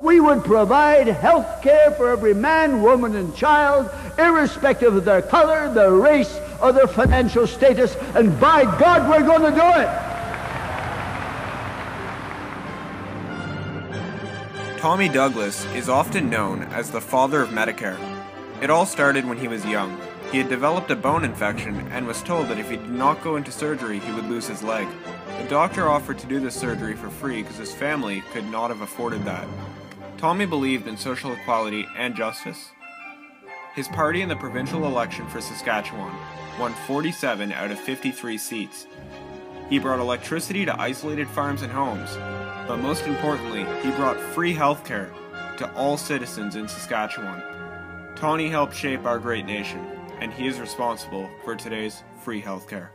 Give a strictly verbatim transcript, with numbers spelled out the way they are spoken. We would provide health care for every man, woman, and child, irrespective of their color, their race, or their financial status, and by God, we're going to do it! Tommy Douglas is often known as the father of Medicare. It all started when he was young. He had developed a bone infection and was told that if he did not go into surgery, he would lose his leg. The doctor offered to do this surgery for free because his family could not have afforded that. Tommy believed in social equality and justice. His party in the provincial election for Saskatchewan won forty-seven out of fifty-three seats. He brought electricity to isolated farms and homes, but most importantly, he brought free healthcare to all citizens in Saskatchewan. Tommy helped shape our great nation, and he is responsible for today's free healthcare.